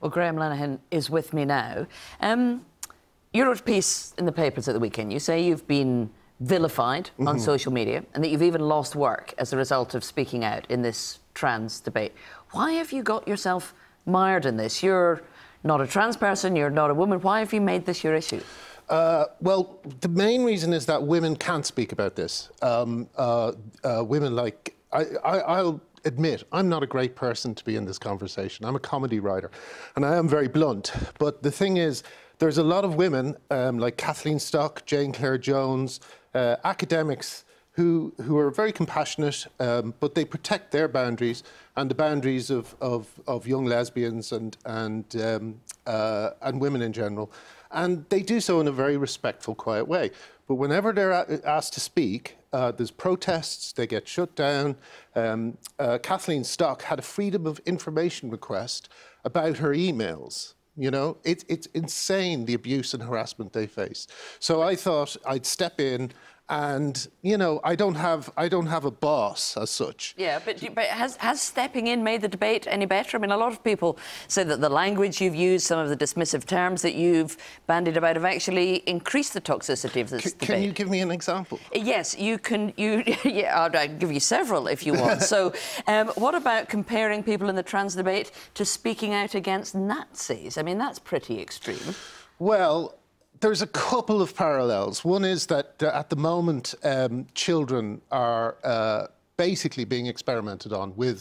Well, Graham Linehan is with me now. You wrote a piece in the papers at the weekend. You say you've been vilified on social media and that you've even lost work as a result of speaking out in this trans debate. Why have you got yourself mired in this? You're not a trans person, you're not a woman. Why have you made this your issue? Well, the main reason is that women can't speak about this. Women like... I'll admit, I'm not a great person to be in this conversation. I'm a comedy writer, and I am very blunt. But the thing is, there's a lot of women like Kathleen Stock, Jane Clare Jones, academics who are very compassionate, but they protect their boundaries and the boundaries of young lesbians and women in general. And they do so in a very respectful, quiet way. But whenever they're asked to speak, there's protests, they get shut down. Kathleen Stock had a Freedom of Information request about her emails. You know, it's insane, the abuse and harassment they face. So I thought I'd step in and, you know, I don't have a boss as such. Yeah, but has stepping in made the debate any better? I mean, a lot of people say that the language you've used, some of the dismissive terms that you've bandied about have actually increased the toxicity of this debate. Can you give me an example? Yes, you can. Yeah, I'll give you several if you want. So what about comparing people in the trans debate to speaking out against Nazis? I mean, that's pretty extreme. Well... there's a couple of parallels. One is that at the moment, children are basically being experimented on with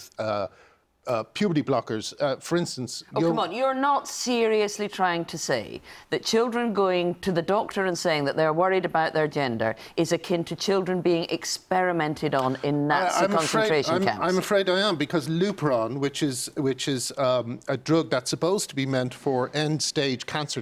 puberty blockers. For instance... Oh, come on, you're not seriously trying to say that children going to the doctor and saying that they're worried about their gender is akin to children being experimented on in Nazi concentration camps? I'm afraid I am, because Lupron, which is a drug that's supposed to be meant for end-stage cancer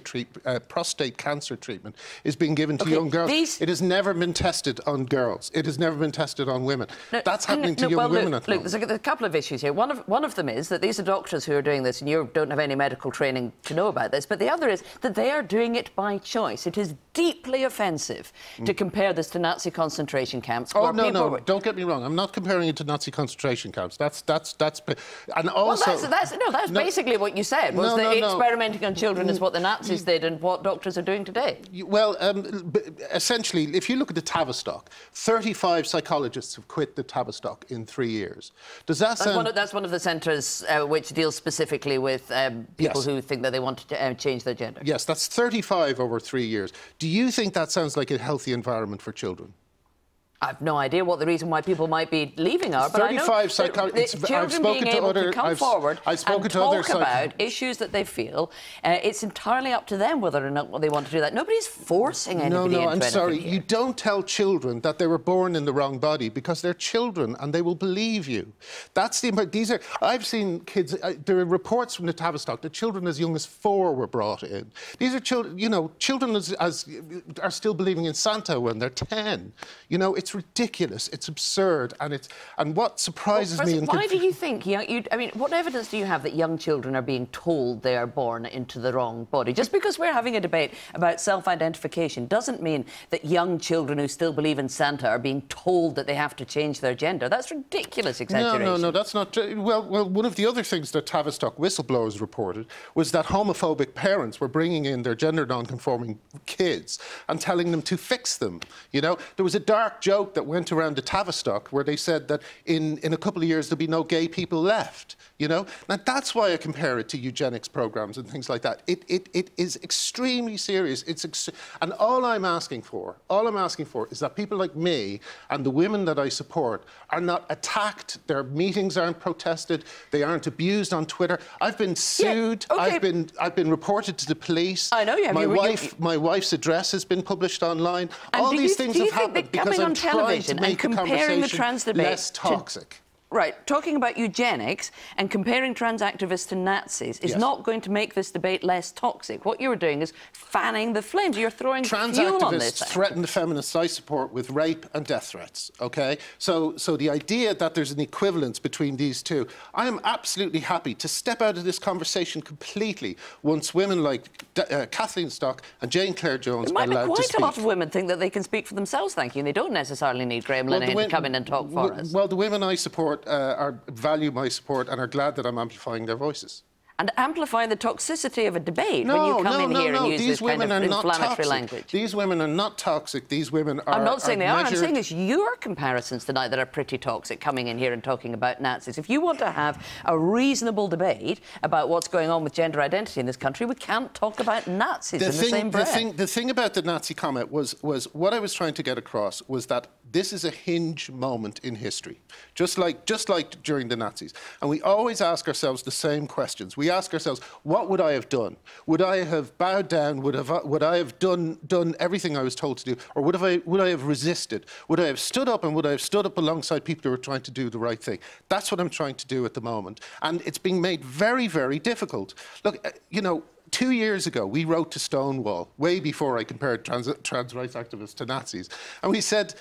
prostate cancer treatment, is being given to young girls. It has never been tested on girls. It has never been tested on women. No, that's happening to young women at the moment. Look, there's a couple of issues here. One of them is that these are doctors who are doing this, and you don't have any medical training to know about this, but the other is that they are doing it by choice. It is deeply offensive to compare this to Nazi concentration camps. Oh, no, don't get me wrong. I'm not comparing it to Nazi concentration camps. That's... And also... Well, that's basically what you said, was experimenting on children is what the Nazis did and what doctors are doing today. Well, essentially, if you look at the Tavistock, 35 psychologists have quit the Tavistock in 3 years. Does that sound... That's one of the centres which deals specifically with people who think that they want to change their gender. Yes, that's 35 over 3 years. Do you think that sounds like a healthy environment for children? I've no idea what the reason why people might be leaving are, but I know psychologists. I've spoken to others. I've spoken to others about issues that they feel. It's entirely up to them whether or not they want to do that. Nobody's forcing anybody. No, I'm sorry. You don't tell children that they were born in the wrong body, because they're children and they will believe you. That's the these are. I've seen kids. There are reports from the Tavistock that children as young as 4 were brought in. These are children. You know, children are still believing in Santa when they're 10. You know, it's ridiculous, it's absurd, and what surprises me... Why do you think... I mean, what evidence do you have that young children are being told they are born into the wrong body? Just because we're having a debate about self-identification doesn't mean that young children who still believe in Santa are being told that they have to change their gender. That's ridiculous exaggeration. No, that's not true. Well, one of the other things that Tavistock whistleblowers reported was that homophobic parents were bringing in their gender non-conforming kids and telling them to fix them, you know? There was a dark joke that went around the Tavistock where they said that in a couple of years there'll be no gay people left, you know? Now, that's why I compare it to eugenics programs and things like that. It is extremely serious. And all I'm asking for is that people like me and the women that I support are not attacked, their meetings aren't protested, they aren't abused on Twitter. I've been sued, I've been reported to the police. I know you have. My wife's address has been published online. And all these things have happened because I'm television and comparing the trans debate less toxic. Talking about eugenics and comparing trans activists to Nazis is not going to make this debate less toxic. What you're doing is fanning the flames. You're throwing fuel on this. Trans activists threaten the feminists I support with rape and death threats, OK? So the idea that there's an equivalence between these two, I am absolutely happy to step out of this conversation completely once women like Kathleen Stock and Jane Clare Jones are allowed to speak. It might be quite a lot of women think that they can speak for themselves, thank you, and they don't necessarily need Graham Linehan to come in and talk for us. Well, the women I support value my support and are glad that I'm amplifying their voices. and amplify the toxicity of a debate when you come in here and use these this kind of inflammatory language. These women are not toxic. These women are... I'm not saying they are. I'm saying it's your comparisons tonight that are pretty toxic, coming in here and talking about Nazis. If you want to have a reasonable debate about what's going on with gender identity in this country, we can't talk about Nazis in the same breath. The thing about the Nazi comment was what I was trying to get across was that this is a hinge moment in history, just like during the Nazis. And we always ask ourselves the same questions. We ask ourselves, what would I have done? Would I have bowed down? Would I have done everything I was told to do? Or would I have resisted? Would I have stood up, and would I have stood up alongside people who were trying to do the right thing? That's what I'm trying to do at the moment. And it's being made very, very difficult. Look, you know, 2 years ago, we wrote to Stonewall, way before I compared trans rights activists to Nazis, and we said,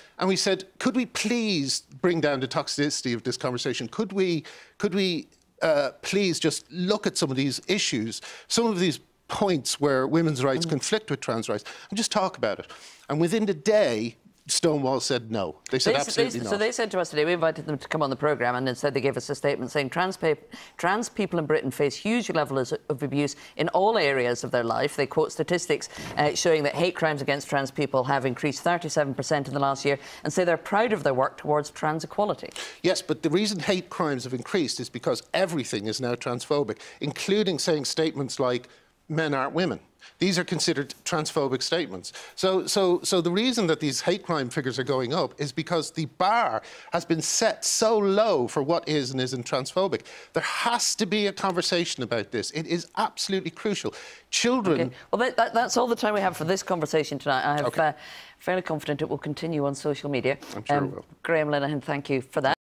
could we please bring down the toxicity of this conversation? Could we please just look at some of these issues, some of these points where women's rights conflict with trans rights, and just talk about it? And within the day, Stonewall said no. They said absolutely not. So they said to us today, we invited them to come on the programme, and instead they gave us a statement saying trans people in Britain face huge levels of abuse in all areas of their life. They quote statistics showing that hate crimes against trans people have increased 37% in the last year, and say they're proud of their work towards trans equality. Yes, but the reason hate crimes have increased is because everything is now transphobic, including saying statements like, men aren't women. These are considered transphobic statements. So the reason that these hate crime figures are going up is because the bar has been set so low for what is and isn't transphobic. There has to be a conversation about this. It is absolutely crucial. Children... Okay. Well, that's all the time we have for this conversation tonight. I'm fairly confident it will continue on social media. I'm sure it will. Graham Linehan, thank you for that.